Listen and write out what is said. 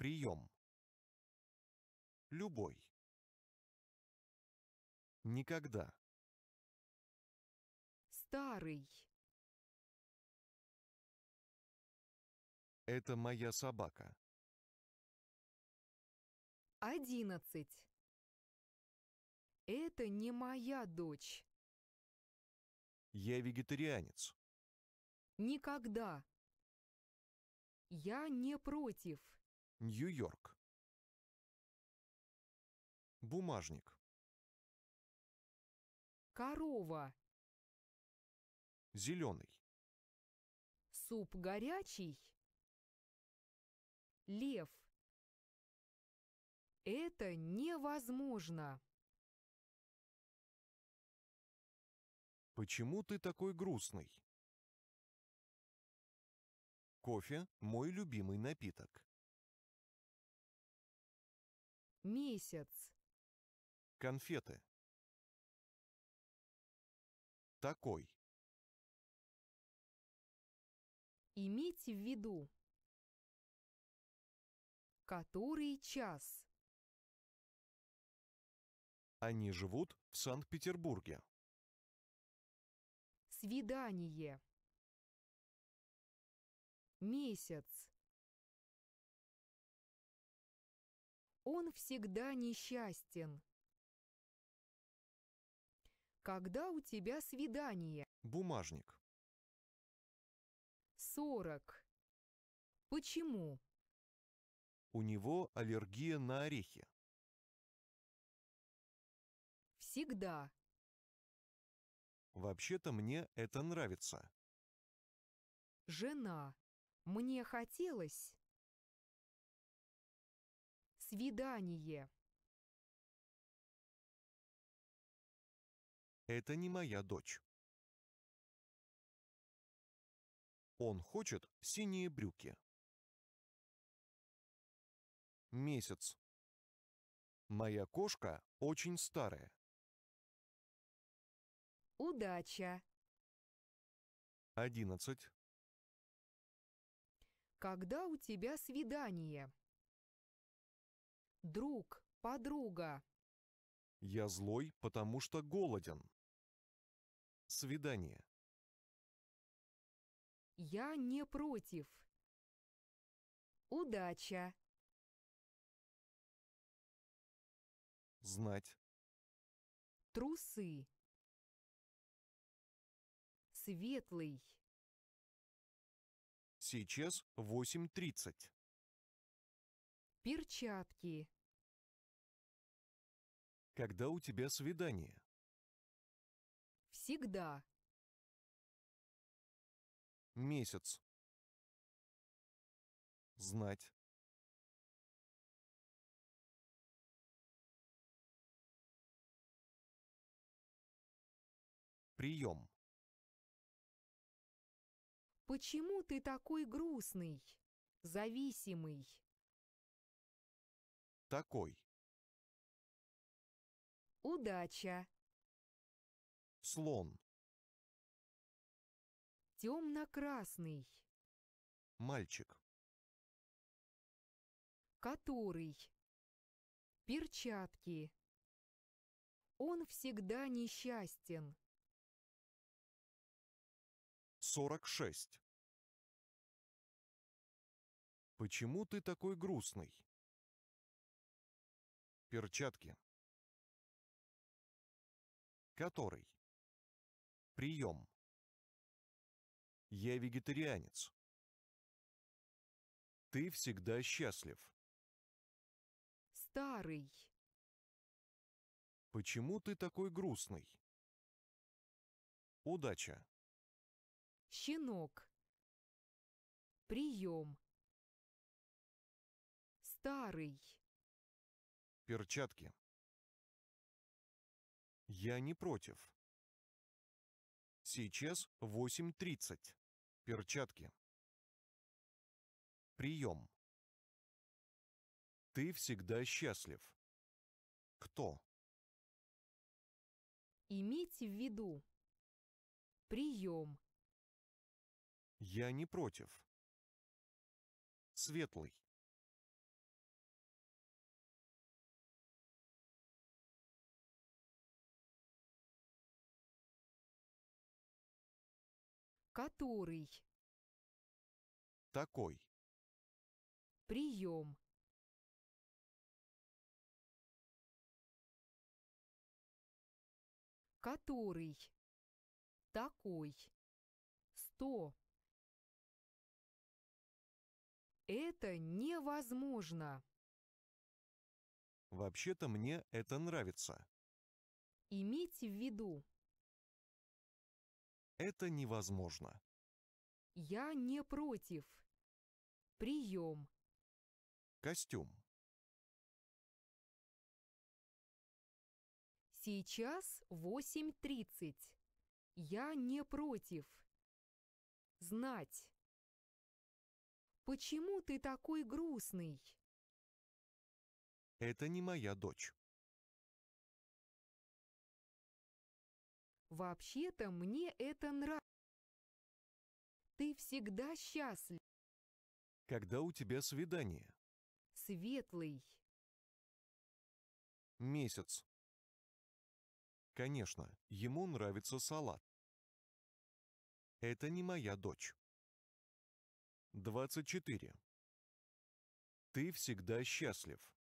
Прием. Любой. Никогда. Старый. Это моя собака. 11. Это не моя дочь. Я вегетарианец. Никогда. Я не против. Нью-Йорк. Бумажник. Корова. Зеленый. Суп горячий. Лев. Это невозможно. Почему ты такой грустный? Кофе – мой любимый напиток. Месяц. Конфеты. Такой. Имейте в виду. Который час? Они живут в Санкт-Петербурге. Свидание. Месяц. Он всегда несчастен. Когда у тебя свидание? Бумажник. 40. Почему? У него аллергия на орехи. Всегда. Вообще-то мне это нравится. Жена. Мне хотелось. Свидание. Это не моя дочь. Он хочет синие брюки. Месяц. Моя кошка очень старая. Удача. 11. Когда у тебя свидание? Друг, подруга. Я злой, потому что голоден. Свидание. Я не против. Удача. Знать. Трусы. Светлый. Сейчас 8:30. Перчатки. Когда у тебя свидание? Всегда. Месяц. Знать. Прием. Почему ты такой грустный, зависимый? Такой. Удача. Слон. Темно-красный. Мальчик. Который. Перчатки. Он всегда несчастен. 46. Почему ты такой грустный? Перчатки. Который. Прием. Я вегетарианец. Ты всегда счастлив. Старый. Почему ты такой грустный? Удача. Щенок. Прием. Старый. Перчатки. Я не против. Сейчас 8:30. Перчатки. Прием. Ты всегда счастлив. Кто? Имейте в виду. Прием. Я не против. Светлый. Который. Такой. Прием. Который. Такой. 100. Это невозможно. Вообще-то мне это нравится. Имейте в виду. Это невозможно. Я не против. Прием. Костюм. Сейчас 8:30. Я не против. Знать. Почему ты такой грустный? Это не моя дочь. Вообще-то мне это нравится. Ты всегда счастлив. Когда у тебя свидание? Светлый. Месяц. Конечно, ему нравится салат. Это не моя дочь. 24. Ты всегда счастлив.